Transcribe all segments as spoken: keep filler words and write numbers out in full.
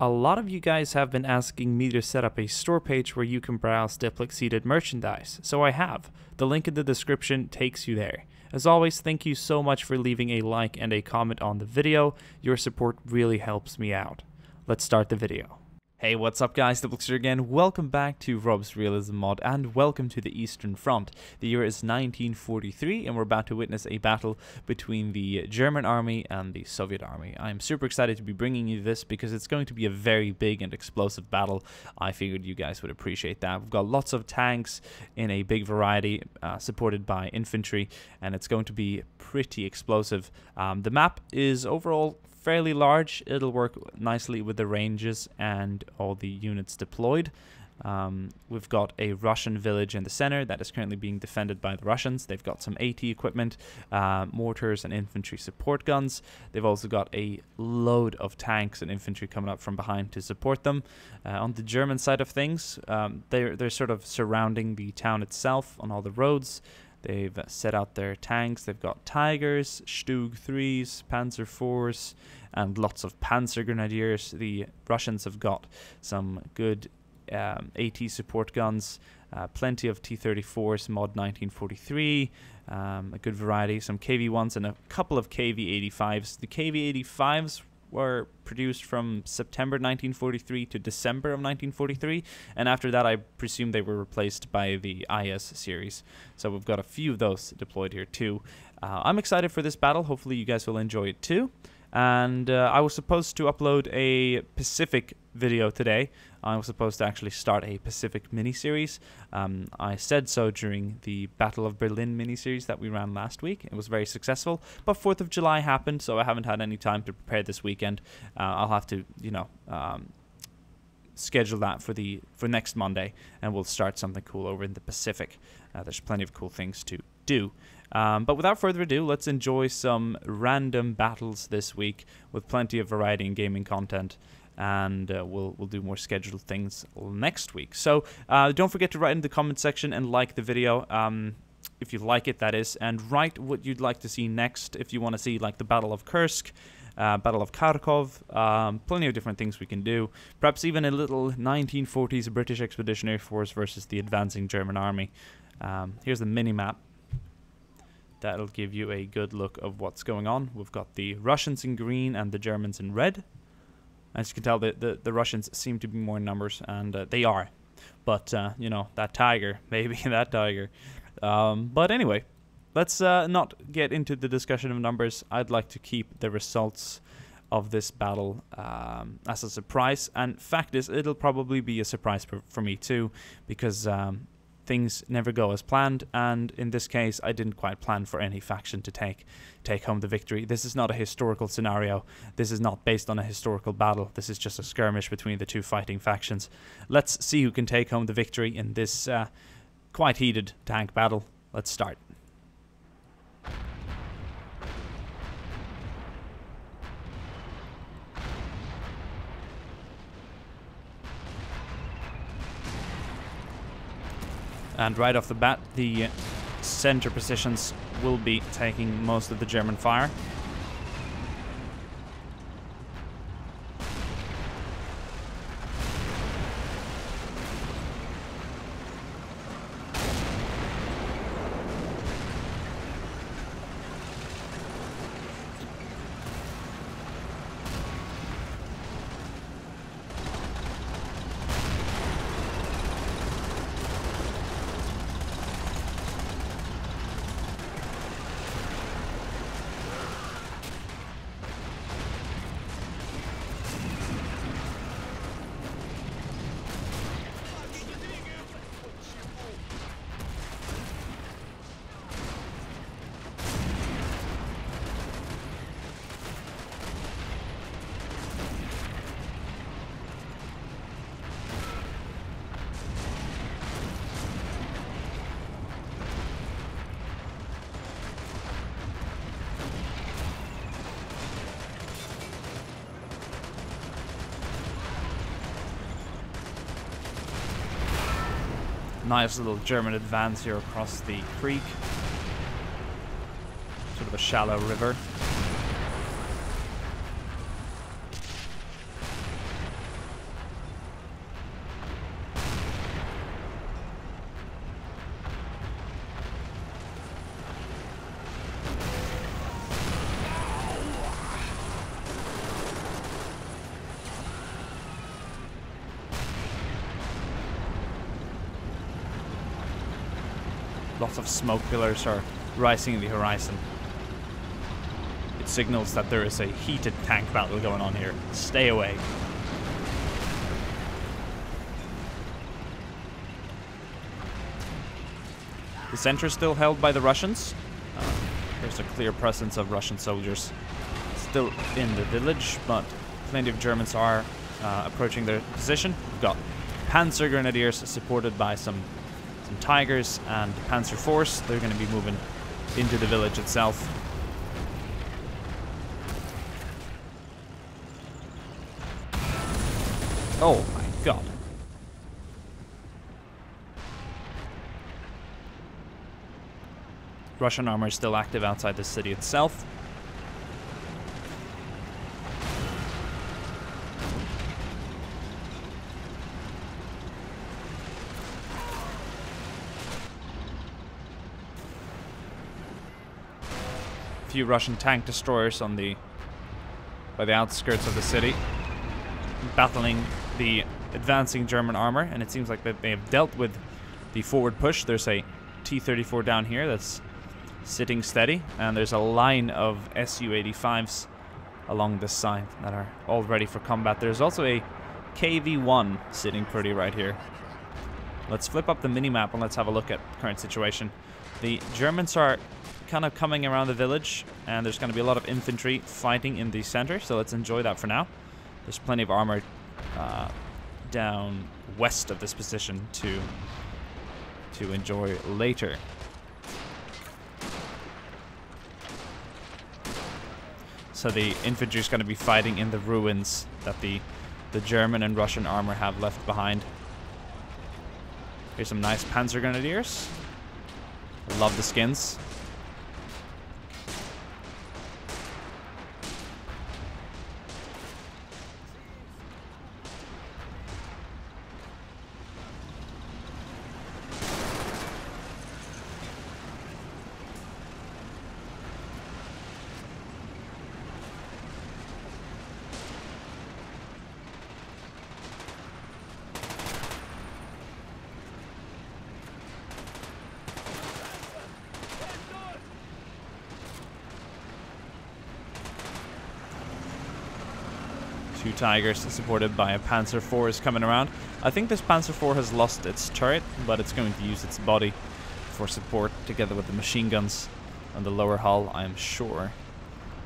A lot of you guys have been asking me to set up a store page where you can browse DiplexHeated merchandise, so I have. The link in the description takes you there. As always, thank you so much for leaving a like and a comment on the video. Your support really helps me out. Let's start the video. Hey, what's up guys, DiplexHeated again, welcome back to Rob's Realism Mod and welcome to the Eastern Front. The year is nineteen forty-three and we're about to witness a battle between the German army and the Soviet army. I'm super excited to be bringing you this because it's going to be a very big and explosive battle. I figured you guys would appreciate that. We've got lots of tanks in a big variety, uh, supported by infantry, and it's going to be pretty explosive. Um, the map is overall fairly large. It'll work nicely with the ranges and all the units deployed. Um, we've got a Russian village in the center that is currently being defended by the Russians. They've got some AT equipment, uh, mortars and infantry support guns. They've also got a load of tanks and infantry coming up from behind to support them. Uh, on the German side of things, um, they're, they're sort of surrounding the town itself on all the roads. They've set out their tanks. They've got Tigers, StuG threes, Panzer fours, and lots of Panzer Grenadiers. The Russians have got some good um, AT support guns, uh, plenty of T thirty-fours, mod nineteen forty-three, um, a good variety, some K V ones, and a couple of K V eighty-fives. The K V eighty-fives were produced from September nineteen forty-three to December of nineteen forty-three, and after that I presume they were replaced by the I S series. So we've got a few of those deployed here too. Uh, I'm excited for this battle, hopefully you guys will enjoy it too. And uh, I was supposed to upload a Pacific video today. I was supposed to actually start a Pacific miniseries. Um, I said so during the Battle of Berlin miniseries that we ran last week. It was very successful, but fourth of July happened, so I haven't had any time to prepare this weekend. Uh, I'll have to, you know, um, schedule that for the for next Monday, and we'll start something cool over in the Pacific. Uh, there's plenty of cool things to do. Um, but without further ado, let's enjoy some random battles this week with plenty of variety and gaming content. And uh, we'll, we'll do more scheduled things next week. So uh, don't forget to write in the comment section and like the video, um, if you like it, that is. And write what you'd like to see next, if you want to see like the Battle of Kursk, uh, Battle of Kharkov, um, plenty of different things we can do. Perhaps even a little nineteen forties British Expeditionary Force versus the advancing German army. Um, here's the mini-map. That'll give you a good look of what's going on. We've got the Russians in green and the Germans in red. As you can tell, the, the, the Russians seem to be more in numbers, and uh, they are. But, uh, you know, that tiger, maybe that tiger. Um, but anyway, let's uh, not get into the discussion of numbers. I'd like to keep the results of this battle um, as a surprise. And fact is, it'll probably be a surprise for, for me too, because um, things never go as planned. And in this case, I didn't quite plan for any faction to take take home the victory. This is not a historical scenario. This is not based on a historical battle. This is just a skirmish between the two fighting factions. Let's see who can take home the victory in this uh, quite heated tank battle. Let's start. And right off the bat, the center positions will be taking most of the German fire. Nice little German advance here across the creek. Sort of a shallow river. Lots of smoke pillars are rising in the horizon. It signals that there is a heated tank battle going on here. Stay away. The center is still held by the Russians. Uh, there's a clear presence of Russian soldiers still in the village, but plenty of Germans are uh, approaching their position. We've got Panzer Grenadiers supported by some some Tigers and Panzer Force. They're going to be moving into the village itself. Oh my god. Russian armor is still active outside the city itself. A few Russian tank destroyers on the by the outskirts of the city, battling the advancing German armor, and it seems like that they have dealt with the forward push. There's a T thirty-four down here that's sitting steady, and there's a line of S U eighty-fives along this side that are all ready for combat. There's also a K V one sitting pretty right here. Let's flip up the minimap and let's have a look at the current situation. The Germans are kind of coming around the village, and there's going to be a lot of infantry fighting in the center, so let's enjoy that for now. There's plenty of armor uh, down west of this position to to enjoy later. So the infantry is going to be fighting in the ruins that the, the German and Russian armor have left behind. Here's some nice Panzer Grenadiers. I love the skins. Two Tigers supported by a Panzer four is coming around. I think this Panzer four has lost its turret, but it's going to use its body for support together with the machine guns on the lower hull, I am sure.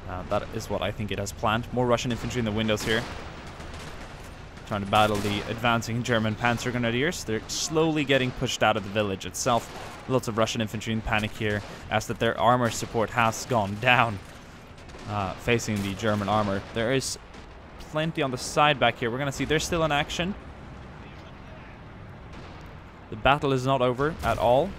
Uh, that is what I think it has planned. More Russian infantry in the windows here. Trying to battle the advancing German Panzer Grenadiers. They're slowly getting pushed out of the village itself. Lots of Russian infantry in panic here, as that their armor support has gone down, uh, facing the German armor. There is plenty on the side back here. We're going to see they're still in action. The battle is not over at all.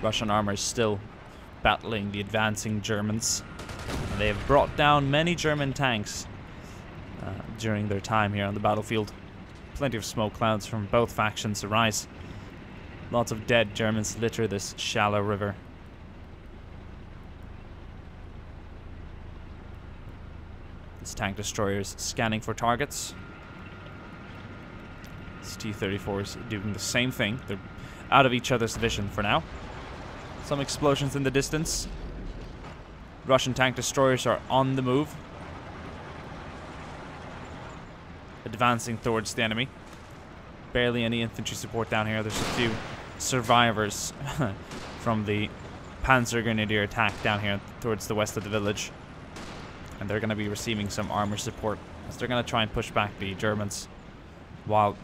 Russian armor is still battling the advancing Germans. And they have brought down many German tanks uh, during their time here on the battlefield. Plenty of smoke clouds from both factions arise. Lots of dead Germans litter this shallow river. This tank destroyer is scanning for targets. This T thirty-four is doing the same thing. They're out of each other's vision for now. Some explosions in the distance. Russian tank destroyers are on the move, advancing towards the enemy. Barely any infantry support down here. There's a few survivors from the Panzer Grenadier attack down here towards the west of the village, and they're going to be receiving some armor support as they're going to try and push back the Germans while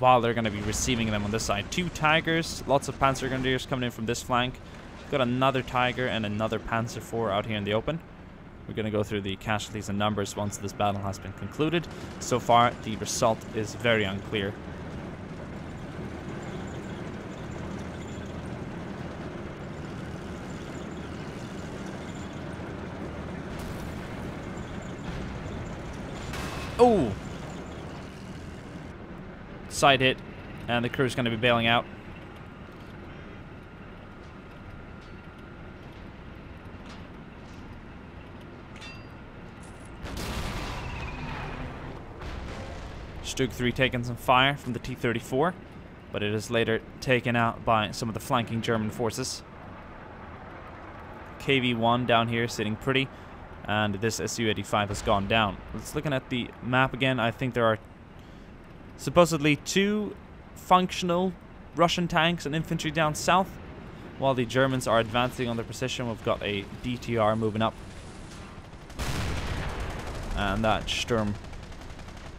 while they're going to be receiving them on this side. Two Tigers, lots of Panzer Grenadiers coming in from this flank. We've got another Tiger and another Panzer four out here in the open. We're going to go through the casualties and numbers once this battle has been concluded. So far the result is very unclear. Oh! Side hit, and the crew is going to be bailing out. StuG three taking some fire from the T thirty-four, but it is later taken out by some of the flanking German forces. K V one down here sitting pretty, and this Su eighty-five has gone down. Let's look at the map again. I think there are supposedly two functional Russian tanks and infantry down south, while the Germans are advancing on their position. We've got a B T R moving up, and that Sturm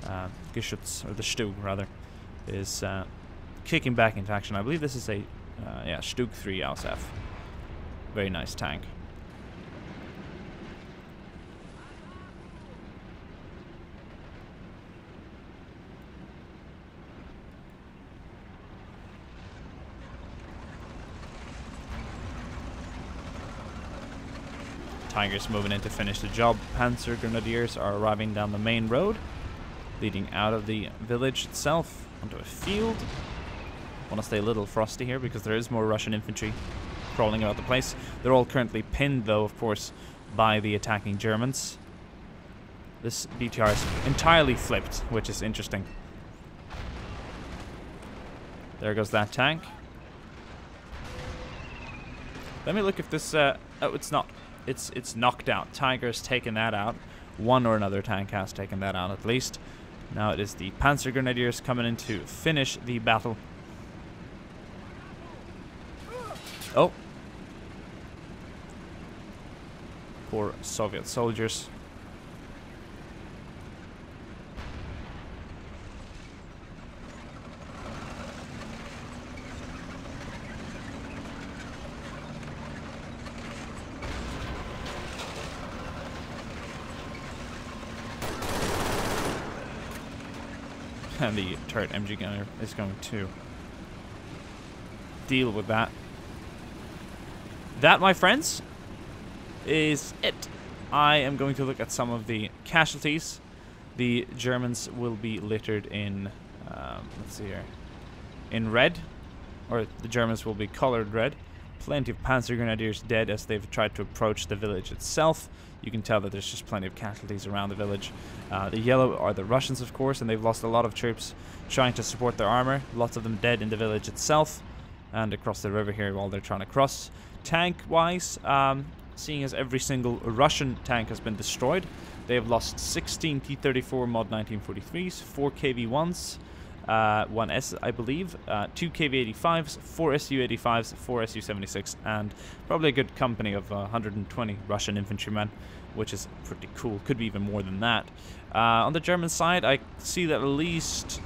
uh, Geschütz, or the StuG rather, is uh, kicking back into action. I believe this is a uh, yeah StuG three A U S F. Very nice tank. Tigers moving in to finish the job. Panzer Grenadiers are arriving down the main road, leading out of the village itself onto a field. I want to stay a little frosty here because there is more Russian infantry crawling about the place. They're all currently pinned, though, of course, by the attacking Germans. This B T R is entirely flipped, which is interesting. There goes that tank. Let me look if this... Uh, oh, it's not. It's it's knocked out. Tiger's taken that out. One or another tank has taken that out, at least. Now it is the Panzer Grenadiers coming in to finish the battle. Oh. Poor Soviet soldiers. And the turret M G gunner is going to deal with that. That, my friends, is it. I am going to look at some of the casualties. The Germans will be littered in, um, let's see here, in red, or the Germans will be colored red. Plenty of Panzer Grenadiers dead as they've tried to approach the village itself. You can tell that there's just plenty of casualties around the village. Uh, the yellow are the Russians, of course, and they've lost a lot of troops trying to support their armor. Lots of them dead in the village itself and across the river here while they're trying to cross. Tank-wise, um, seeing as every single Russian tank has been destroyed, they have lost sixteen T thirty-four mod nineteen forty-threes, four K V ones, Uh, one S, I believe, uh, two K V eighty-fives, four S U eighty-fives, four S U seventy-six, and probably a good company of uh, one hundred twenty Russian infantrymen, which is pretty cool. Could be even more than that. Uh, on the German side, I see that at least,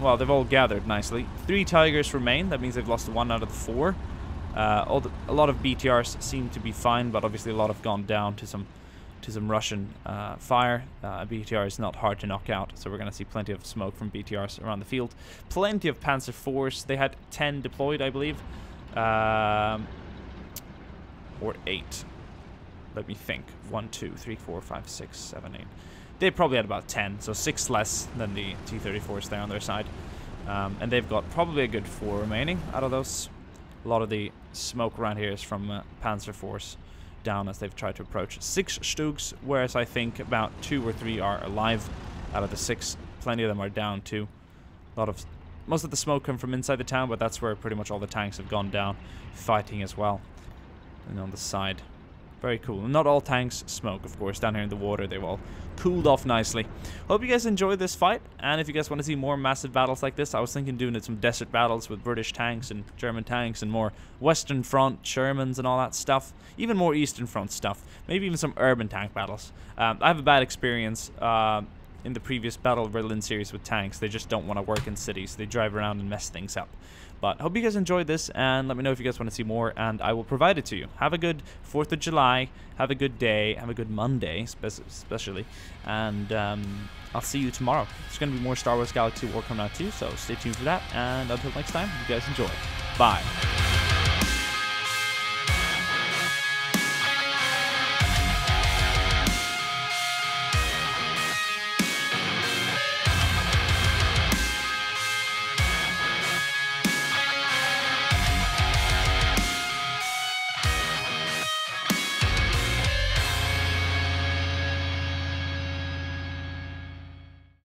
well, they've all gathered nicely. Three Tigers remain. That means they've lost one out of the four. Uh, all the, a lot of B T Rs seem to be fine, but obviously a lot have gone down to some to some Russian uh, fire. Uh, B T R is not hard to knock out, so we're going to see plenty of smoke from B T Rs around the field. Plenty of Panzer fours. They had ten deployed, I believe. Um, or eight. Let me think. one, two, three, four, five, six, seven, eight. They probably had about ten, so six less than the T thirty-fours there on their side. Um, and they've got probably a good four remaining out of those. A lot of the smoke around here is from uh, Panzer fours. Down as they've tried to approach. Six StuGs, whereas I think about two or three are alive out of the six. Plenty of them are down too. A lot of, most of the smoke come from inside the town, but that's where pretty much all the tanks have gone down, fighting as well. And on the side, very cool. Not all tanks smoke, of course. Down here in the water, they've all cooled off nicely. Hope you guys enjoyed this fight, and if you guys want to see more massive battles like this, I was thinking doing some desert battles with British tanks and German tanks and more Western Front, Shermans and all that stuff. Even more Eastern Front stuff. Maybe even some urban tank battles. Um, I have a bad experience uh, in the previous Battle of Berlin series with tanks. They just don't want to work in cities. They drive around and mess things up. But hope you guys enjoyed this, and let me know if you guys want to see more, and I will provide it to you. Have a good fourth of July, have a good day, have a good Monday, especially, and um, I'll see you tomorrow. There's going to be more Star Wars Galaxy War coming out too, so stay tuned for that, and until next time, you guys enjoy. Bye.